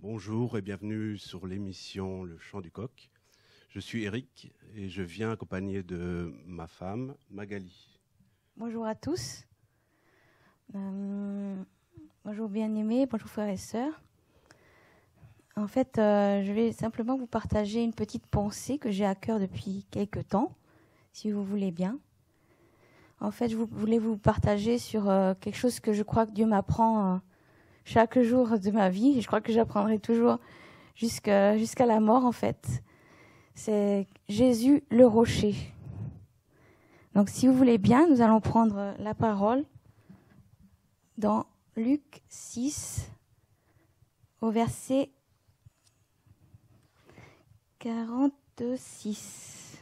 Bonjour et bienvenue sur l'émission Le Chant du Coq. Je suis Eric et je viens accompagné de ma femme Magali. Bonjour à tous. Bonjour bien-aimés, bonjour frères et sœurs. En fait, je vais simplement vous partager une petite pensée que j'ai à cœur depuis quelques temps, si vous voulez bien. En fait, je voulais vous partager sur quelque chose que je crois que Dieu m'apprend chaque jour de ma vie. Et je crois que j'apprendrai toujours jusqu'à la mort, en fait. C'est Jésus le rocher. Donc, si vous voulez bien, nous allons prendre la parole dans Luc 6, au verset 46.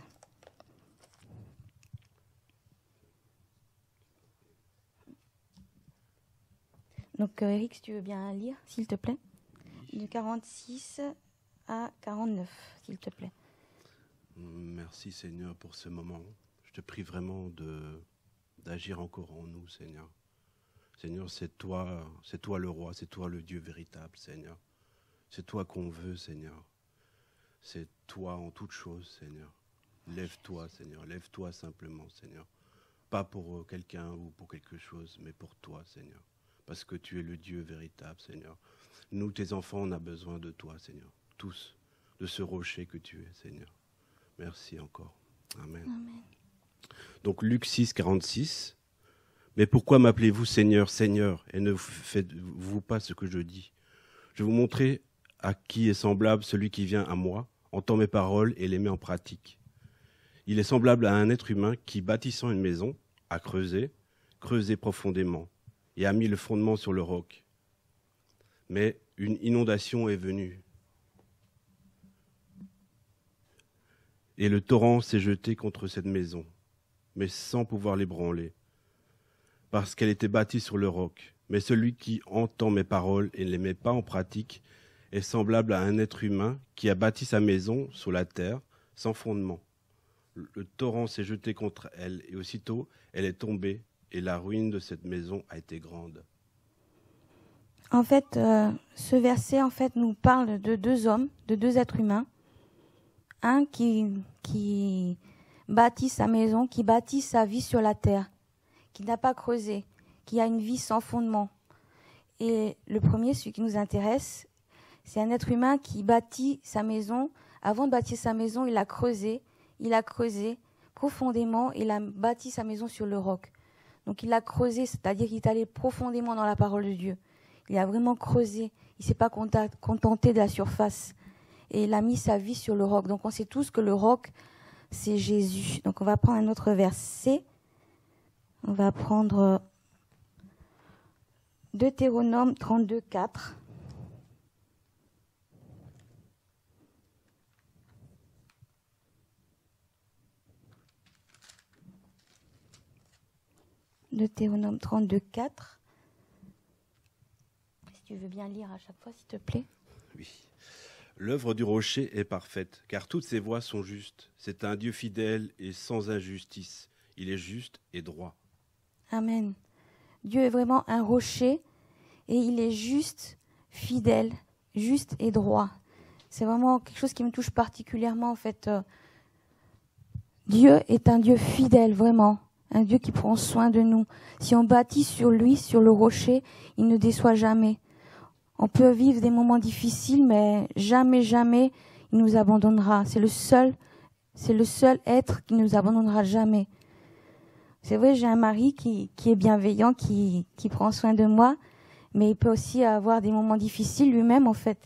Donc Eric, si tu veux bien lire, s'il te plaît. De 46 à 49, s'il te plaît. Merci Seigneur pour ce moment. Je te prie vraiment d'agir encore en nous, Seigneur. Seigneur, c'est toi le roi, c'est toi le Dieu véritable, Seigneur. C'est toi qu'on veut, Seigneur. C'est toi en toutes choses, Seigneur. Lève-toi, Seigneur. Lève-toi simplement, Seigneur. Pas pour quelqu'un ou pour quelque chose, mais pour toi, Seigneur. Parce que tu es le Dieu véritable, Seigneur. Nous, tes enfants, on a besoin de toi, Seigneur. Tous, de ce rocher que tu es, Seigneur. Merci encore. Amen. Amen. Donc, Luc 6, 46. « Mais pourquoi m'appelez-vous Seigneur, Seigneur, et ne faites-vous pas ce que je dis? Je vais vous montrer à qui est semblable celui qui vient à moi, entend mes paroles et les met en pratique. Il est semblable à un être humain qui, bâtissant une maison, a creusé profondément et a mis le fondement sur le roc. Mais une inondation est venue et le torrent s'est jeté contre cette maison, mais sans pouvoir l'ébranler, parce qu'elle était bâtie sur le roc. Mais celui qui entend mes paroles et ne les met pas en pratique est semblable à un être humain qui a bâti sa maison sur la terre, sans fondement. Le torrent s'est jeté contre elle, et aussitôt, elle est tombée, et la ruine de cette maison a été grande. » En fait, ce verset nous parle de deux hommes, de deux êtres humains. Un qui bâtit sa maison, qui bâtit sa vie sur la terre, qui n'a pas creusé, qui a une vie sans fondement. Et le premier, celui qui nous intéresse, c'est un être humain qui bâtit sa maison. Avant de bâtir sa maison, il a creusé profondément, il a bâti sa maison sur le roc. Donc il a creusé, c'est-à-dire qu'il est allé profondément dans la parole de Dieu. Il a vraiment creusé, il ne s'est pas contenté de la surface. Et il a mis sa vie sur le roc. Donc on sait tous que le roc, c'est Jésus. Donc on va prendre un autre verset. On va prendre Deutéronome 32, 4. Deutéronome 32, 4. Si tu veux bien lire à chaque fois, s'il te plaît. Oui. « L'œuvre du rocher est parfaite, car toutes ses voies sont justes. C'est un Dieu fidèle et sans injustice. Il est juste et droit. » Amen. Dieu est vraiment un rocher et il est juste, fidèle, juste et droit. C'est vraiment quelque chose qui me touche particulièrement, en fait. Dieu est un Dieu fidèle, vraiment. Un Dieu qui prend soin de nous. Si on bâtit sur lui, sur le rocher, il ne déçoit jamais. On peut vivre des moments difficiles, mais jamais, jamais, il nous abandonnera. C'est le seul être qui ne nous abandonnera jamais. C'est vrai, j'ai un mari qui est bienveillant, qui prend soin de moi, mais il peut aussi avoir des moments difficiles lui-même, en fait.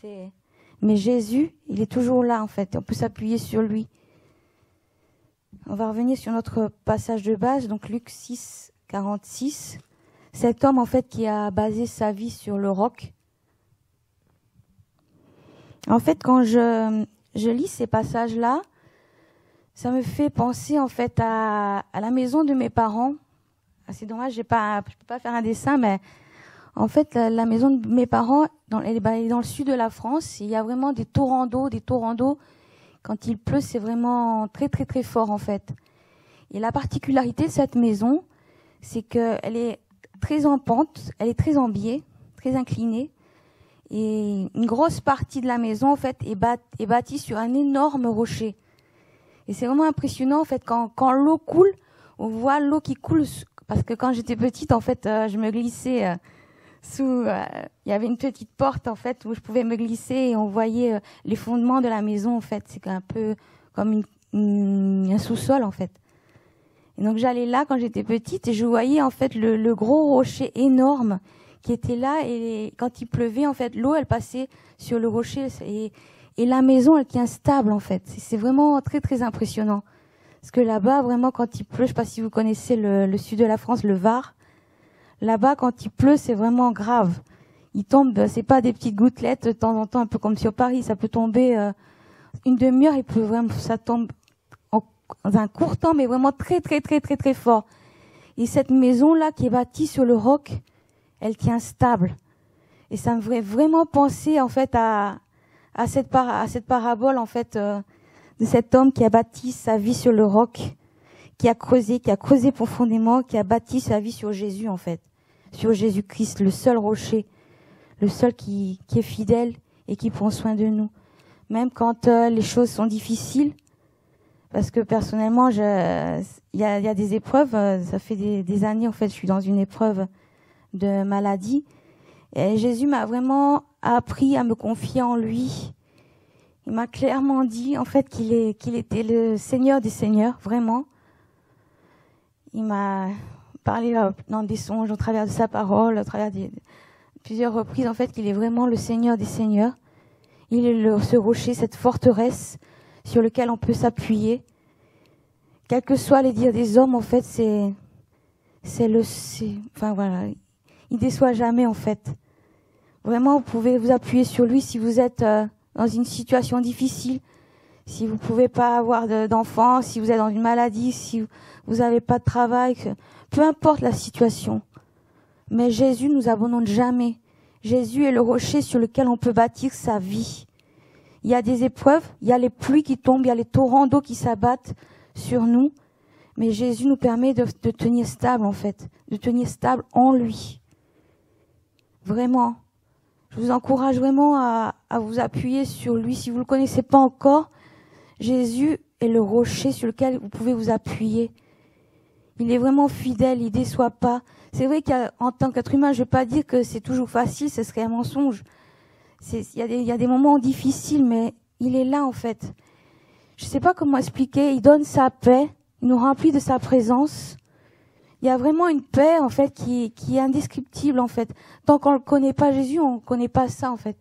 Mais Jésus, il est toujours là, en fait. On peut s'appuyer sur lui. On va revenir sur notre passage de base, donc Luc 6, 46. Cet homme, en fait, qui a basé sa vie sur le roc. En fait, quand je lis ces passages-là, ça me fait penser, en fait, à la maison de mes parents. C'est dommage, je peux pas faire un dessin, mais en fait, la maison de mes parents, elle est dans le sud de la France. Il y a vraiment des torrents d'eau Quand il pleut, c'est vraiment très, très, très fort, en fait. Et la particularité de cette maison, c'est qu'elle est très en pente, elle est très en biais, très inclinée. Et une grosse partie de la maison, en fait, est bâtie sur un énorme rocher. Et c'est vraiment impressionnant, en fait, quand l'eau coule, on voit l'eau qui coule. Parce que quand j'étais petite, en fait, je me glissais sous... Il y avait une petite porte, en fait, où je pouvais me glisser et on voyait les fondements de la maison, en fait. C'est un peu comme un sous-sol, en fait. Et donc, j'allais là quand j'étais petite et je voyais, en fait, le gros rocher énorme qui était là. Et quand il pleuvait, en fait, l'eau, elle passait sur le rocher. Et la maison, elle tient stable, en fait. C'est vraiment très, très impressionnant. Parce que là-bas, vraiment, quand il pleut, je ne sais pas si vous connaissez le sud de la France, le Var. Là-bas, quand il pleut, c'est vraiment grave. Il tombe, c'est pas des petites gouttelettes de temps en temps, un peu comme sur Paris. Ça peut tomber une demi-heure, il peut vraiment, ça tombe dans un court temps, mais vraiment très, très, très, très, très fort. Et cette maison-là, qui est bâtie sur le roc, elle tient stable. Et ça me ferait vraiment penser, en fait, à cette parabole, en fait, de cet homme qui a bâti sa vie sur le roc, qui a creusé profondément, qui a bâti sa vie sur Jésus, en fait. Sur Jésus-Christ, le seul rocher, le seul qui est fidèle et qui prend soin de nous. Même quand les choses sont difficiles, parce que personnellement, il y a des épreuves, ça fait des années, en fait, je suis dans une épreuve de maladie. Et Jésus m'a vraiment appris à me confier en lui. Il m'a clairement dit, en fait, qu'il était le Seigneur des Seigneurs, vraiment. Il m'a parlé dans des songes, au travers de sa parole, au travers de plusieurs reprises, en fait, qu'il est vraiment le Seigneur des Seigneurs. Il est ce rocher, cette forteresse sur laquelle on peut s'appuyer. Quels que soient les dires des hommes, en fait, enfin, voilà. Il déçoit jamais, en fait. Vraiment, vous pouvez vous appuyer sur lui si vous êtes dans une situation difficile, si vous pouvez pas avoir d'enfants, si vous êtes dans une maladie, si vous n'avez pas de travail, peu importe la situation. Mais Jésus nous abandonne jamais. Jésus est le rocher sur lequel on peut bâtir sa vie. Il y a des épreuves, il y a les pluies qui tombent, il y a les torrents d'eau qui s'abattent sur nous, mais Jésus nous permet de tenir stable, en fait, de tenir stable en lui. Vraiment. Je vous encourage vraiment à vous appuyer sur lui. Si vous ne le connaissez pas encore, Jésus est le rocher sur lequel vous pouvez vous appuyer. Il est vraiment fidèle, il ne déçoit pas. C'est vrai qu'en tant qu'être humain, je ne vais pas dire que c'est toujours facile, ce serait un mensonge. Il y a des moments difficiles, mais il est là, en fait. Je ne sais pas comment expliquer, il donne sa paix, il nous remplit de sa présence. Il y a vraiment une paix, en fait, qui est indescriptible, en fait. Tant qu'on ne connaît pas Jésus, on ne connaît pas ça, en fait.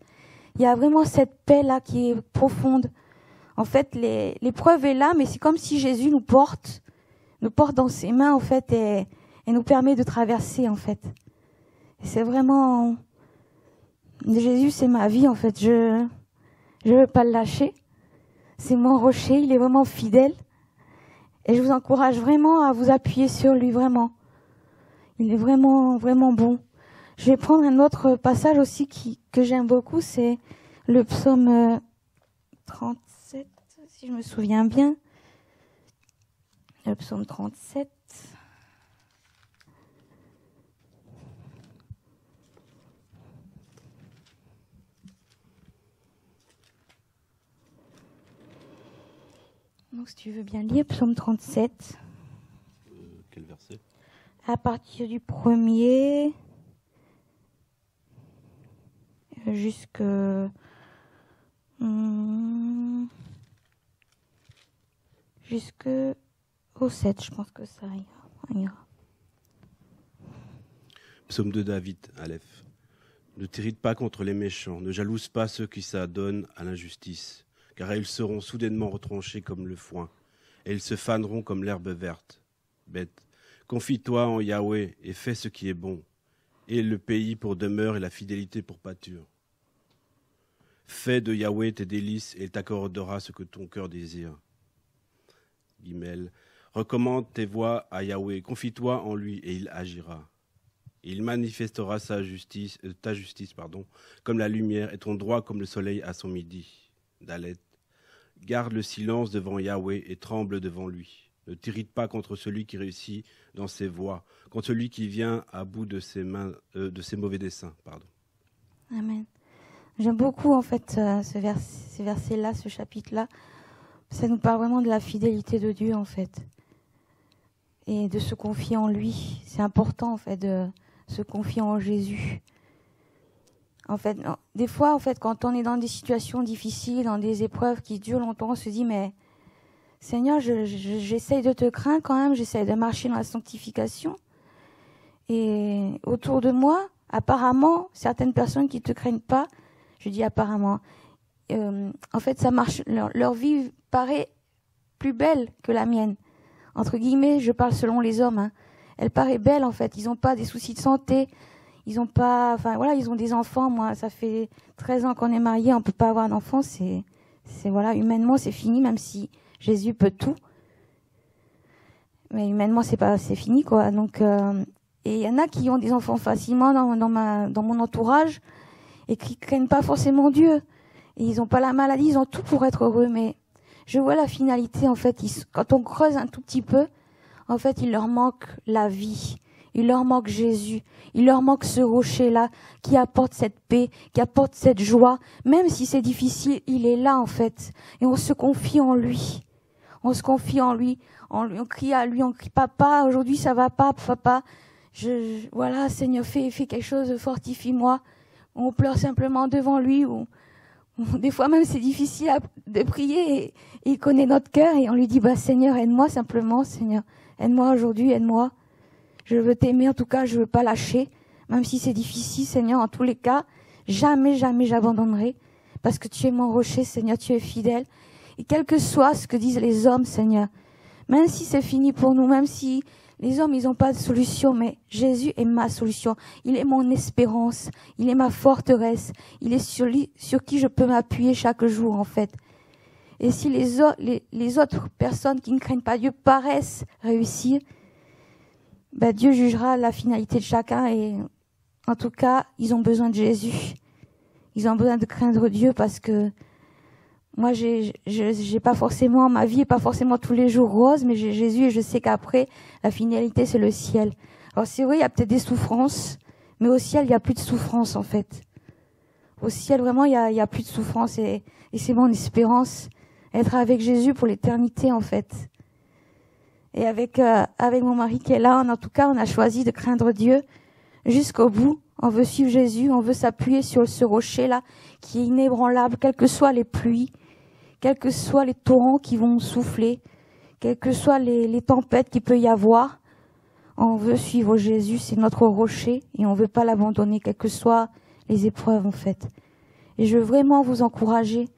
Il y a vraiment cette paix-là qui est profonde. En fait, l'épreuve est là, mais c'est comme si Jésus nous porte dans ses mains, en fait, et nous permet de traverser, en fait. C'est vraiment... Jésus, c'est ma vie, en fait. Je ne veux pas le lâcher. C'est mon rocher, il est vraiment fidèle. Et je vous encourage vraiment à vous appuyer sur lui, vraiment. Il est vraiment, vraiment bon. Je vais prendre un autre passage aussi que j'aime beaucoup, c'est le psaume 37, si je me souviens bien. Le psaume 37. Donc, si tu veux bien lire, psaume 37. Quel verset? À partir du 1er jusqu'au 7, je pense que ça ira. Psaume de David, Aleph. Ne t'irrite pas contre les méchants, ne jalouse pas ceux qui s'adonnent à l'injustice. Car ils seront soudainement retranchés comme le foin, et ils se faneront comme l'herbe verte. Bête, confie-toi en Yahweh et fais ce qui est bon, et le pays pour demeure et la fidélité pour pâture. Fais de Yahweh tes délices et il t'accordera ce que ton cœur désire. Guimel, recommande tes voies à Yahweh, confie-toi en lui et il agira. Il manifestera ta justice, comme la lumière et ton droit comme le soleil à son midi. Dalet, Garde le silence devant Yahweh et tremble devant lui. Ne t'irrite pas contre celui qui réussit dans ses voies, contre celui qui vient à bout de ses mauvais desseins. Pardon. Amen. J'aime beaucoup en fait ces versets-là, ce chapitre-là. Ça nous parle vraiment de la fidélité de Dieu en fait. Et de se confier en lui. C'est important en fait de se confier en Jésus. En fait, des fois, en fait, quand on est dans des situations difficiles, dans des épreuves qui durent longtemps, on se dit, mais Seigneur, j'essaye de te craindre quand même, j'essaye de marcher dans la sanctification. Et autour de moi, apparemment, certaines personnes qui ne te craignent pas, je dis apparemment, en fait, ça marche, leur vie paraît plus belle que la mienne. Entre guillemets, je parle selon les hommes, hein. Elle paraît belle, en fait. Ils n'ont pas des soucis de santé. Ils ont pas, enfin voilà, ils ont des enfants. Moi, ça fait 13 ans qu'on est mariés, on peut pas avoir d'enfants. C'est voilà, humainement c'est fini, même si Jésus peut tout, mais humainement c'est fini quoi. Donc, et il y en a qui ont des enfants facilement dans mon entourage et qui craignent pas forcément Dieu. Et ils ont pas la maladie, ils ont tout pour être heureux. Mais je vois la finalité en fait. Quand on creuse un tout petit peu, en fait, il leur manque la vie. Il leur manque Jésus, il leur manque ce rocher-là qui apporte cette paix, qui apporte cette joie. Même si c'est difficile, il est là en fait. Et on se confie en lui. On se confie en lui. On crie à lui, on crie « Papa, aujourd'hui ça va pas, papa. Voilà, Seigneur, fais quelque chose, fortifie-moi. » On pleure simplement devant lui. Des fois même c'est difficile de prier et il connaît notre cœur et on lui dit « Bah, Seigneur, aide-moi simplement, Seigneur. Aide-moi aujourd'hui, aide-moi. » Je veux t'aimer, en tout cas, je veux pas lâcher. Même si c'est difficile, Seigneur, en tous les cas, jamais, jamais j'abandonnerai. Parce que tu es mon rocher, Seigneur, tu es fidèle. Et quel que soit ce que disent les hommes, Seigneur, même si c'est fini pour nous, même si les hommes, ils n'ont pas de solution, mais Jésus est ma solution. Il est mon espérance, il est ma forteresse, il est sur qui je peux m'appuyer chaque jour, en fait. Et si les autres personnes qui ne craignent pas Dieu paraissent réussir, ben Dieu jugera la finalité de chacun et en tout cas, ils ont besoin de Jésus. Ils ont besoin de craindre Dieu parce que moi, j'ai pas forcément, ma vie est pas forcément tous les jours rose, mais j'ai Jésus et je sais qu'après, la finalité, c'est le ciel. Alors c'est vrai, il y a peut-être des souffrances, mais au ciel, il n'y a plus de souffrance en fait. Au ciel, vraiment, il y a plus de souffrance et c'est mon espérance, être avec Jésus pour l'éternité en fait. Et avec mon mari qui est là, en tout cas, on a choisi de craindre Dieu jusqu'au bout. On veut suivre Jésus, on veut s'appuyer sur ce rocher-là qui est inébranlable, quelles que soient les pluies, quels que soient les torrents qui vont souffler, quelles que soient les tempêtes qu'il peut y avoir. On veut suivre Jésus, c'est notre rocher et on veut pas l'abandonner, quelles que soient les épreuves en fait. Et je veux vraiment vous encourager,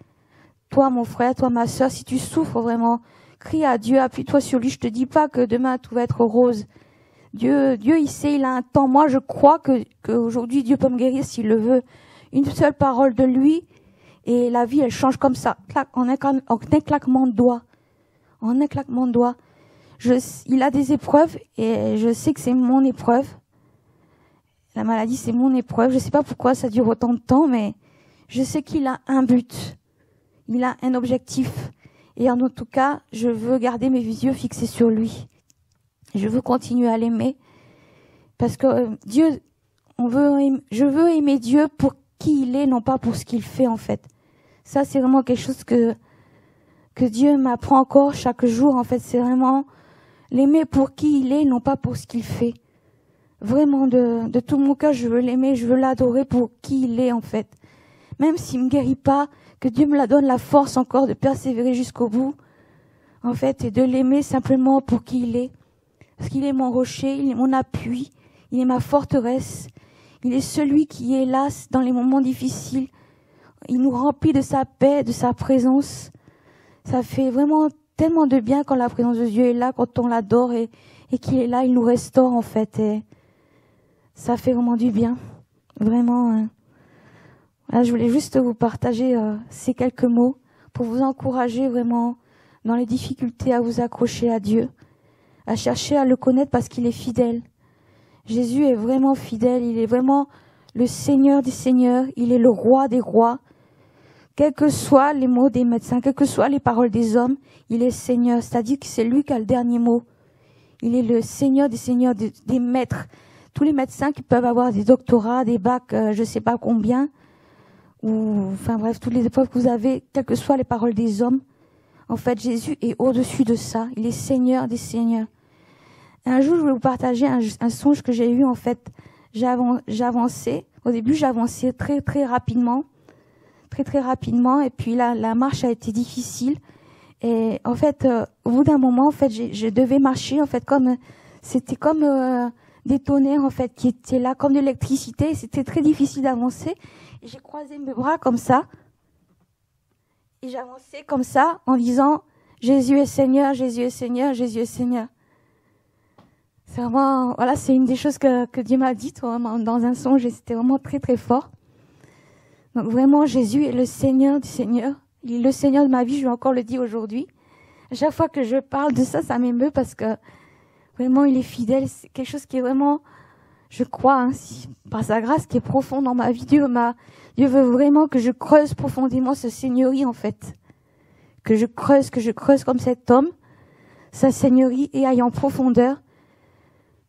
toi mon frère, toi ma sœur, si tu souffres vraiment, crie à Dieu, appuie-toi sur lui. Je te dis pas que demain tout va être rose. Dieu, il sait, il a un temps. Moi, je crois que aujourd'hui, Dieu peut me guérir s'il le veut. Une seule parole de lui et la vie, elle change comme ça, en un claquement de doigts, en un claquement de doigts. Il a des épreuves et je sais que c'est mon épreuve. La maladie, c'est mon épreuve. Je sais pas pourquoi ça dure autant de temps, mais je sais qu'il a un but. Il a un objectif. Et en tout cas, je veux garder mes yeux fixés sur lui. Je veux continuer à l'aimer. Parce que Dieu, je veux aimer Dieu pour qui il est, non pas pour ce qu'il fait en fait. Ça, c'est vraiment quelque chose que Dieu m'apprend encore chaque jour. En fait, c'est vraiment l'aimer pour qui il est, non pas pour ce qu'il fait. Vraiment, de tout mon cœur, je veux l'aimer, je veux l'adorer pour qui il est en fait. Même s'il ne me guérit pas, que Dieu me la donne la force encore de persévérer jusqu'au bout, en fait, et de l'aimer simplement pour qui il est. Parce qu'il est mon rocher, il est mon appui, il est ma forteresse, il est celui qui, hélas, dans les moments difficiles, il nous remplit de sa paix, de sa présence. Ça fait vraiment tellement de bien quand la présence de Dieu est là, quand on l'adore et qu'il est là, il nous restaure, en fait. Et ça fait vraiment du bien, vraiment, hein. Voilà, je voulais juste vous partager ces quelques mots pour vous encourager vraiment dans les difficultés à vous accrocher à Dieu, à chercher à le connaître parce qu'il est fidèle. Jésus est vraiment fidèle, il est vraiment le Seigneur des Seigneurs, il est le Roi des Rois. Quels que soient les mots des médecins, quelles que soient les paroles des hommes, il est Seigneur. C'est-à-dire que c'est lui qui a le dernier mot. Il est le Seigneur des seigneurs, des maîtres. Tous les médecins qui peuvent avoir des doctorats, des bacs, je ne sais pas combien, ou, enfin bref, toutes les épreuves que vous avez, quelles que soient les paroles des hommes, en fait, Jésus est au-dessus de ça. Il est Seigneur des seigneurs. Un jour, je voulais vous partager un songe que j'ai eu, en fait. J'avançais. Au début, j'avançais très, très rapidement. Et puis là, la marche a été difficile. Et en fait, au bout d'un moment, en fait, je devais marcher, en fait, comme c'était comme des tonnerres, en fait, qui étaient là, comme de l'électricité. C'était très difficile d'avancer. J'ai croisé mes bras comme ça. Et j'avançais comme ça, en disant « Jésus est Seigneur, Jésus est Seigneur, Jésus est Seigneur ». C'est vraiment, voilà, c'est une des choses que Dieu m'a dit, vraiment, dans un songe, et c'était vraiment très, très fort. Donc vraiment, Jésus est le Seigneur du Seigneur. Il est le Seigneur de ma vie, je vais encore le dire aujourd'hui. À chaque fois que je parle de ça, ça m'émeut parce que vraiment, il est fidèle. C'est quelque chose qui est vraiment, je crois, hein, par sa grâce, qui est profonde dans ma vie. Dieu veut vraiment que je creuse profondément ce seigneurie, en fait. Que je creuse comme cet homme, sa seigneurie, et aille en profondeur.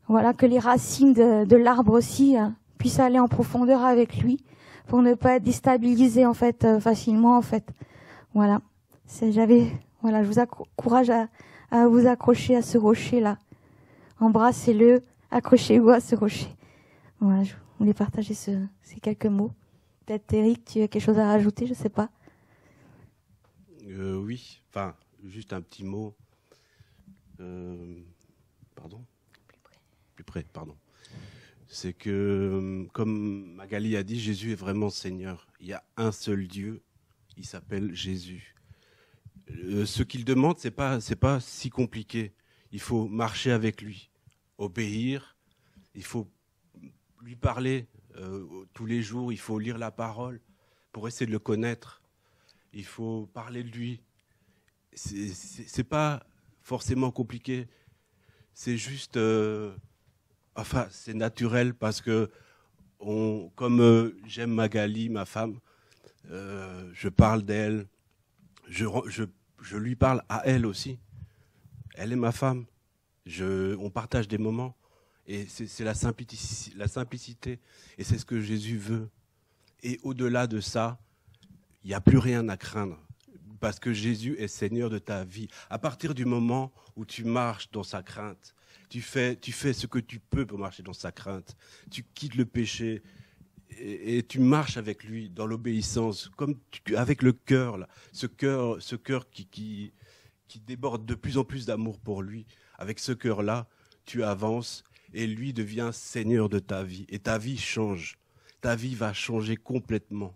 Voilà, que les racines de l'arbre aussi puissent aller en profondeur avec lui pour ne pas être déstabilisé, en fait, facilement, en fait. Voilà, je vous encourage à vous accrocher à ce rocher-là. Embrassez-le, accrochez-vous à ce rocher. Voilà, je voulais partager ces quelques mots. Peut-être, Eric, tu as quelque chose à rajouter, je ne sais pas. Oui, enfin, juste un petit mot. Pardon ? Pardon. C'est que, comme Magali a dit, Jésus est vraiment Seigneur. Il y a un seul Dieu, il s'appelle Jésus. Ce qu'il demande, c'est pas si compliqué. Il faut marcher avec lui, obéir, il faut lui parler tous les jours, il faut lire la parole pour essayer de le connaître. Il faut parler de lui. C'est pas forcément compliqué. C'est juste... Enfin, c'est naturel parce que, comme j'aime Magali, ma femme, je parle d'elle, je lui parle à elle aussi. Elle est ma femme, on partage des moments et c'est la simplicité et c'est ce que Jésus veut. Et au-delà de ça, il n'y a plus rien à craindre parce que Jésus est Seigneur de ta vie. À partir du moment où tu marches dans sa crainte, tu fais ce que tu peux pour marcher dans sa crainte. Tu quittes le péché et tu marches avec lui dans l'obéissance, comme avec le cœur, là, ce cœur qui déborde de plus en plus d'amour pour lui. Avec ce cœur-là, tu avances et lui devient Seigneur de ta vie. Et ta vie change. Ta vie va changer complètement,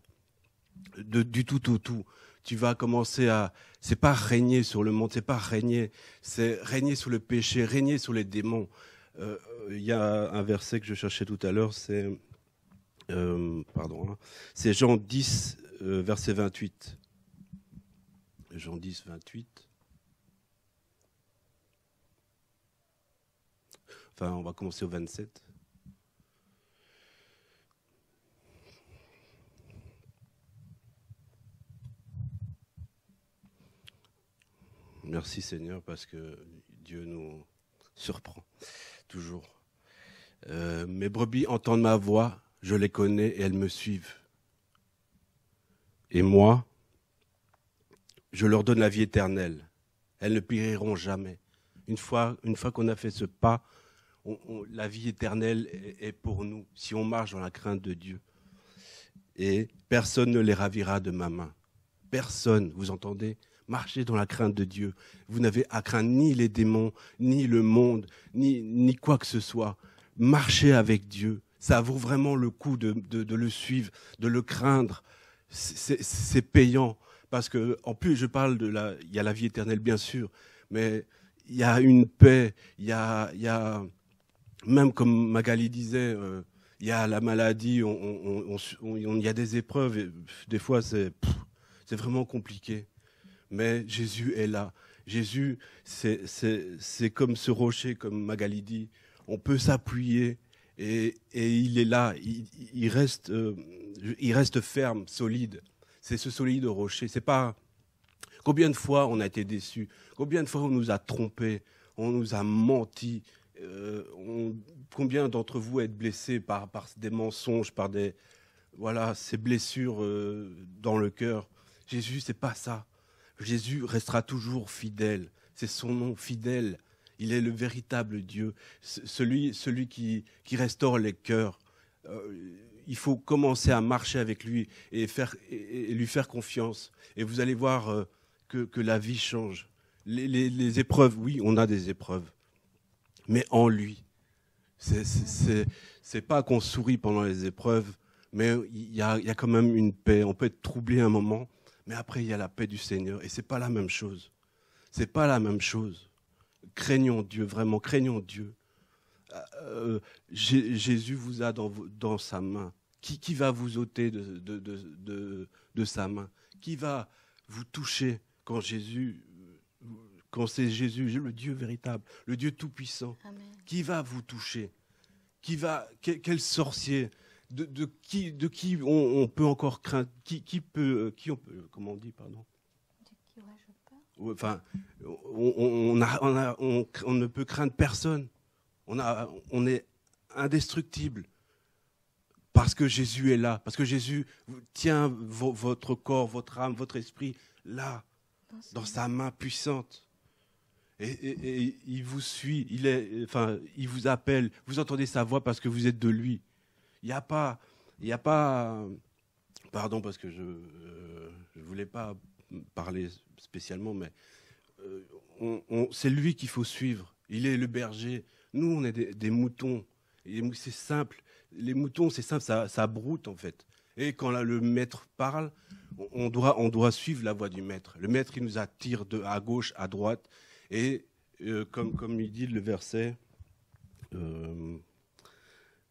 du tout au tout. Tu vas commencer à... C'est pas régner sur le monde, c'est pas régner. C'est régner sur le péché, régner sur les démons. Y a un verset que je cherchais tout à l'heure, c'est... C'est Jean 10, verset 28. Jean 10, 28. Enfin, on va commencer au 27. Merci Seigneur, parce que Dieu nous surprend toujours. Mes brebis entendent ma voix, je les connais et elles me suivent. Et moi, je leur donne la vie éternelle. Elles ne périront jamais. Une fois qu'on a fait ce pas, la vie éternelle est pour nous, si on marche dans la crainte de Dieu. Et personne ne les ravira de ma main. Personne, vous entendez ? Marchez dans la crainte de Dieu. Vous n'avez à craindre ni les démons, ni le monde, ni quoi que ce soit. Marchez avec Dieu. Ça vaut vraiment le coup de le suivre, de le craindre. C'est payant. Parce que, en plus, je parle il y a la vie éternelle, bien sûr, mais il y a une paix. Il y a même comme Magali disait, il y a la maladie, il y a des épreuves. Et des fois, c'est vraiment compliqué. Mais Jésus est là. Jésus, c'est comme ce rocher, comme Magali dit. On peut s'appuyer et il est là. Il reste ferme, solide. c'est ce solide rocher. C'est pas combien de fois on a été déçus, combien de fois on nous a trompés, on nous a menti. Combien d'entre vous êtes blessés par des mensonges, par des, voilà, ces blessures dans le cœur. Jésus, c'est pas ça. Jésus restera toujours fidèle. C'est son nom, fidèle. Il est le véritable Dieu, celui qui restaure les cœurs. Il faut commencer à marcher avec lui et lui faire confiance. Et vous allez voir que la vie change. Les épreuves, oui, on a des épreuves. Mais en lui. C'est pas qu'on sourit pendant les épreuves, mais il y a quand même une paix. On peut être troublé un moment, mais après il y a la paix du Seigneur. Et c'est pas la même chose. C'est pas la même chose. Craignons Dieu, vraiment, craignons Dieu. Jésus vous a dans sa main. Qui va vous ôter de sa main? Qui va vous toucher quand c'est Jésus, le Dieu véritable, le Dieu tout-puissant? Amen. Qui va vous toucher? Quel sorcier? De qui on peut encore craindre? On ne peut craindre personne. On est indestructible parce que Jésus est là, parce que Jésus tient votre corps, votre âme, votre esprit là, dans sa main puissante. Et il vous suit, il vous appelle, vous entendez sa voix parce que vous êtes de lui. Il n'y a pas... Pardon parce que je ne voulais pas parler spécialement, mais c'est lui qu'il faut suivre. Il est le berger. Nous, on est des moutons. C'est simple. Les moutons, c'est simple, ça broute en fait. Et quand le maître parle, on doit suivre la voix du maître. Le maître, il nous attire à gauche, à droite. Et comme il dit le verset, «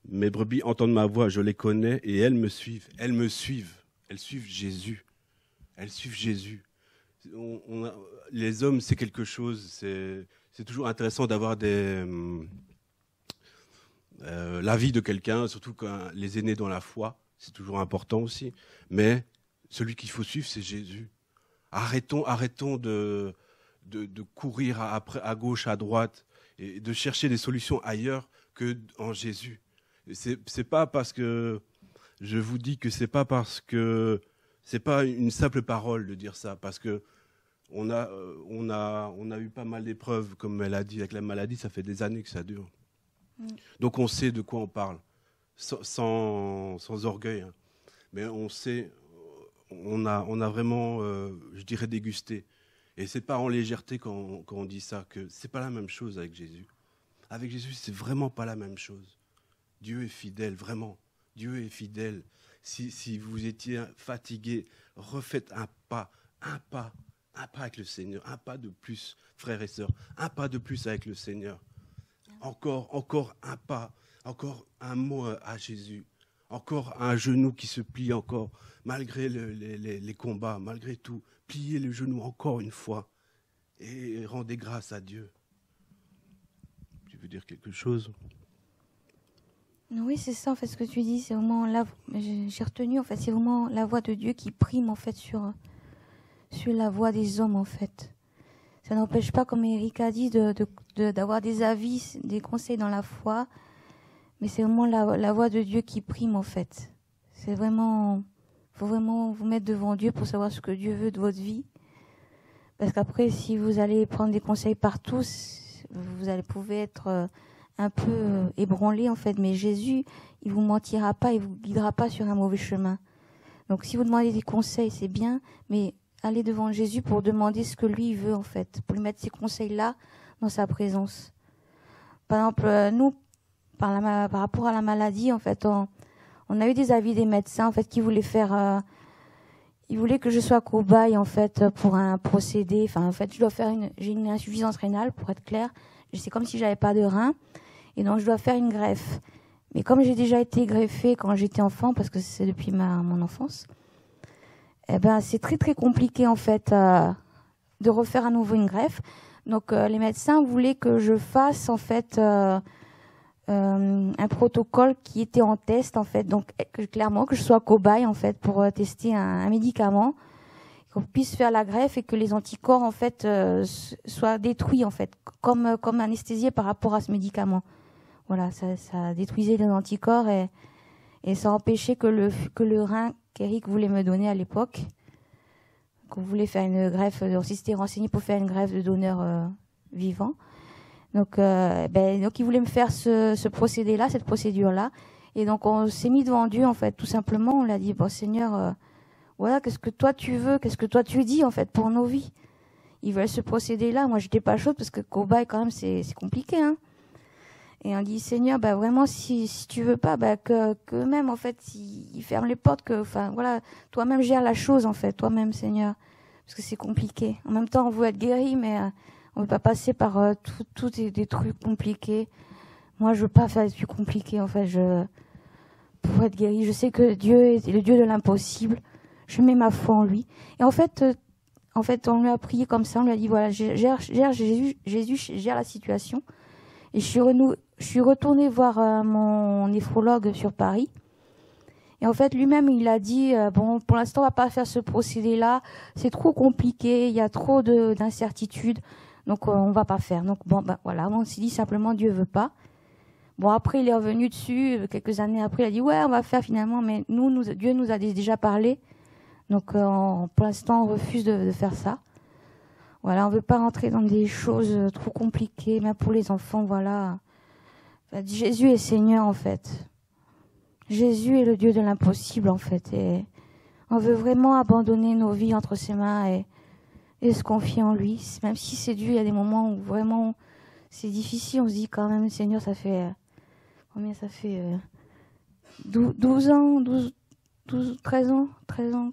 Mes brebis entendent ma voix, je les connais, et elles me suivent. » Elles me suivent. Elles suivent Jésus. Elles suivent Jésus. Les hommes, c'est quelque chose. C'est toujours intéressant d'avoir l'avis de quelqu'un, surtout quand les aînés dans la foi. C'est toujours important aussi. Mais celui qu'il faut suivre, c'est Jésus. Arrêtons de courir à gauche, à droite, et de chercher des solutions ailleurs qu'en Jésus. C'est pas parce que je vous dis que c'est pas parce que c'est pas une simple parole de dire ça, parce que on a eu pas mal d'épreuves, comme elle a dit, avec la maladie, ça fait des années que ça dure. Mmh. Donc on sait de quoi on parle, sans orgueil, hein. Mais on sait, on a vraiment, je dirais, dégusté. Et c'est pas en légèreté quand on dit ça, que c'est pas la même chose avec Jésus. Avec Jésus, c'est vraiment pas la même chose. Dieu est fidèle, vraiment. Dieu est fidèle. Si vous étiez fatigué, refaites un pas avec le Seigneur, un pas de plus, frères et sœurs, un pas de plus avec le Seigneur. Encore un pas, encore un mot à Jésus, encore un genou qui se plie encore, malgré les combats, malgré tout. Pliez le genou encore une fois et rendez grâce à Dieu. Tu veux dire quelque chose ? Oui, c'est ça en fait ce que tu dis, c'est vraiment là, j'ai retenu en fait, c'est vraiment la voix de Dieu qui prime en fait sur la voix des hommes en fait. Ça n'empêche pas, comme Eric a dit, d'avoir des avis, des conseils dans la foi, mais c'est vraiment la voix de Dieu qui prime en fait. C'est vraiment, faut vraiment vous mettre devant Dieu pour savoir ce que Dieu veut de votre vie, parce qu'après si vous allez prendre des conseils partout, vous allez pouvoir être un peu ébranlé en fait, mais Jésus, il vous mentira pas, il vous guidera pas sur un mauvais chemin. Donc si vous demandez des conseils, c'est bien, mais allez devant Jésus pour demander ce que lui veut en fait, pour lui mettre ces conseils-là dans sa présence. Par exemple, nous, par rapport à la maladie en fait, on a eu des avis des médecins en fait qui voulaient ils voulaient que je sois cobaye en fait pour un procédé. Enfin en fait, j'ai une insuffisance rénale pour être claire. C'est comme si j'avais pas de rein, et donc je dois faire une greffe. Mais comme j'ai déjà été greffée quand j'étais enfant, parce que c'est depuis mon enfance, eh ben c'est très très compliqué en fait de refaire à nouveau une greffe. Donc les médecins voulaient que je fasse en fait un protocole qui était en test en fait, donc clairement que je sois cobaye en fait pour tester un médicament, qu'on puisse faire la greffe et que les anticorps en fait soient détruits en fait, comme anesthésiés par rapport à ce médicament. Voilà, ça détruisait les anticorps et ça empêchait que le rein qu'Eric voulait me donner à l'époque, qu'on voulait faire une greffe, on s'était renseigné pour faire une greffe de donneur vivant. Donc il voulait me faire ce procédé-là, cette procédure-là. Et donc on s'est mis devant Dieu en fait, tout simplement. On l'a dit, bon Seigneur, voilà, qu'est-ce que toi tu veux, qu'est-ce que toi tu dis en fait pour nos vies. Ils veulent ce procédé-là. Moi j'étais pas chaude parce que cobaye quand même c'est compliqué, hein. Et on dit Seigneur, bah vraiment si tu veux pas, bah que même en fait il ferme les portes, que enfin voilà, toi-même gère la chose en fait, toi-même Seigneur, parce que c'est compliqué. En même temps on veut être guéri, mais on ne veut pas passer par tout des trucs compliqués. Moi, je veux pas faire des trucs compliqués, en fait. Pour être guérie, je sais que Dieu est le Dieu de l'impossible. Je mets ma foi en lui. Et en fait, on lui a prié comme ça. On lui a dit, voilà, Jésus gère la situation. Et je suis retournée voir mon néphrologue sur Paris. Et en fait, lui-même, il a dit, bon, pour l'instant, on va pas faire ce procédé-là. C'est trop compliqué. Il y a trop d'incertitudes. Donc on va pas faire. Donc bon, ben voilà, on s'est dit simplement Dieu veut pas. Bon, après il est revenu dessus quelques années après, il a dit ouais on va faire finalement, mais nous Dieu nous a déjà parlé. Donc pour l'instant on refuse de faire ça. Voilà, on veut pas rentrer dans des choses trop compliquées, même pour les enfants. Voilà, enfin, Jésus est Seigneur en fait. Jésus est le Dieu de l'impossible en fait, et on veut vraiment abandonner nos vies entre ses mains et se confier en lui, même si c'est dur. Il y a des moments où vraiment c'est difficile, on se dit quand même, Seigneur, ça fait combien, ça fait 13 ans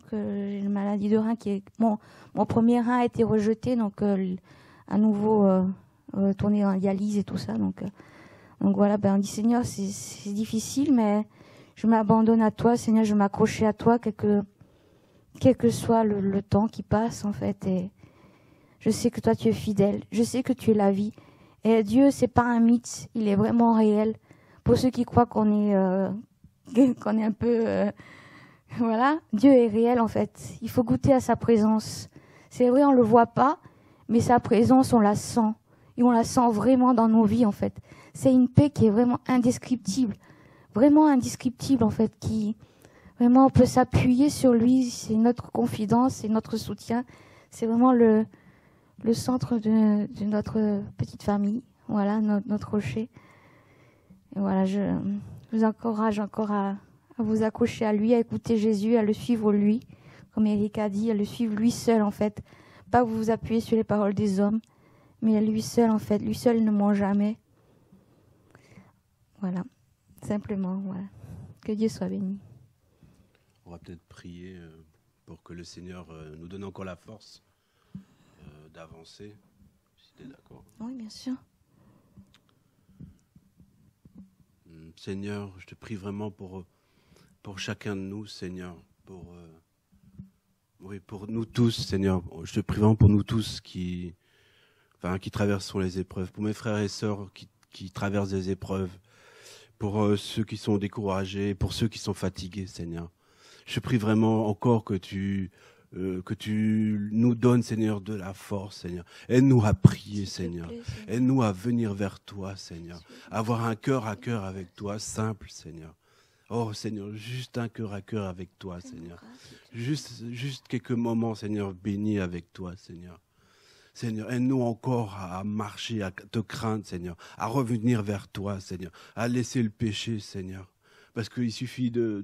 que j'ai une maladie de rein qui est... Bon, mon premier rein a été rejeté, donc à nouveau tourné en dialyse et tout ça. Donc voilà, ben, on dit, Seigneur, c'est difficile, mais je m'abandonne à toi, Seigneur, je m'accrochais à toi, quel que soit le temps qui passe en fait, et... Je sais que toi tu es fidèle, je sais que tu es la vie. Et Dieu, c'est pas un mythe, il est vraiment réel. Pour ceux qui croient qu'on est un peu... voilà, Dieu est réel en fait. Il faut goûter à sa présence. C'est vrai, on le voit pas, mais sa présence, on la sent. Et on la sent vraiment dans nos vies en fait. C'est une paix qui est vraiment indescriptible. Vraiment indescriptible en fait, qui... Vraiment, on peut s'appuyer sur lui, c'est notre confidence, c'est notre soutien. C'est vraiment le centre de notre petite famille, voilà, notre rocher. Et voilà, je vous encourage encore à vous accrocher à lui, à écouter Jésus, à le suivre lui, comme Eric a dit, à le suivre lui seul en fait. Pas vous vous appuyez sur les paroles des hommes, mais à lui seul en fait. Lui seul, il ne ment jamais. Voilà, simplement, voilà. Que Dieu soit béni. On va peut-être prier pour que le Seigneur nous donne encore la force d'avancer, si tu es d'accord. Oui, bien sûr. Seigneur, je te prie vraiment pour chacun de nous, Seigneur, pour nous tous, Seigneur. Je te prie vraiment pour nous tous qui traversons les épreuves, pour mes frères et sœurs qui traversent des épreuves, pour ceux qui sont découragés, pour ceux qui sont fatigués, Seigneur. Je prie vraiment encore que tu nous donnes, Seigneur, de la force, Seigneur. Aide-nous à prier, Seigneur. Aide-nous à venir vers toi, Seigneur. Avoir un cœur à cœur avec toi, simple, Seigneur. Oh, Seigneur, juste un cœur à cœur avec toi, Seigneur. Juste quelques moments, Seigneur, bénis avec toi, Seigneur. Seigneur, aide-nous encore à marcher, à te craindre, Seigneur. À revenir vers toi, Seigneur. À laisser le péché, Seigneur. Parce qu'il suffit de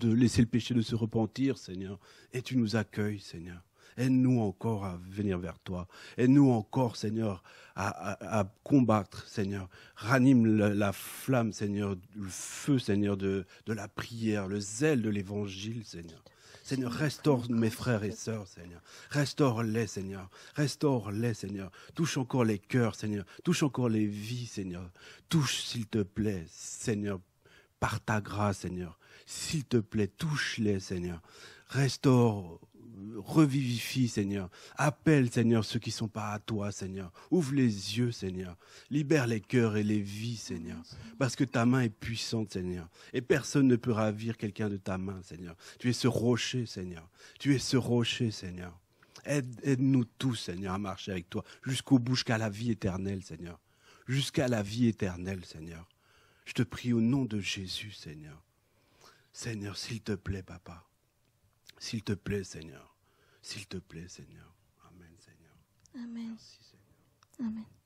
laisser le péché de se repentir, Seigneur. Et tu nous accueilles, Seigneur. Aide-nous encore à venir vers toi. Aide-nous encore, Seigneur, à combattre, Seigneur. Ranime la flamme, Seigneur, le feu, Seigneur, de la prière, le zèle de l'évangile, Seigneur. Seigneur, restaure mes frères et sœurs, Seigneur. Restaure-les, Seigneur. Restaure-les, Seigneur. Touche encore les cœurs, Seigneur. Touche encore les vies, Seigneur. Touche, s'il te plaît, Seigneur. Par ta grâce, Seigneur, s'il te plaît, touche-les, Seigneur. Restaure revivifie, Seigneur. Appelle, Seigneur, ceux qui ne sont pas à toi, Seigneur. Ouvre les yeux, Seigneur. Libère les cœurs et les vies, Seigneur. Parce que ta main est puissante, Seigneur. Et personne ne peut ravir quelqu'un de ta main, Seigneur. Tu es ce rocher, Seigneur. Tu es ce rocher, Seigneur. Aide-nous tous, Seigneur, à marcher avec toi. Jusqu'au bout, jusqu'à la vie éternelle, Seigneur. Jusqu'à la vie éternelle, Seigneur. Je te prie au nom de Jésus, Seigneur. Seigneur, s'il te plaît, Papa. S'il te plaît, Seigneur. S'il te plaît, Seigneur. Amen, Seigneur. Amen. Merci, Seigneur. Amen.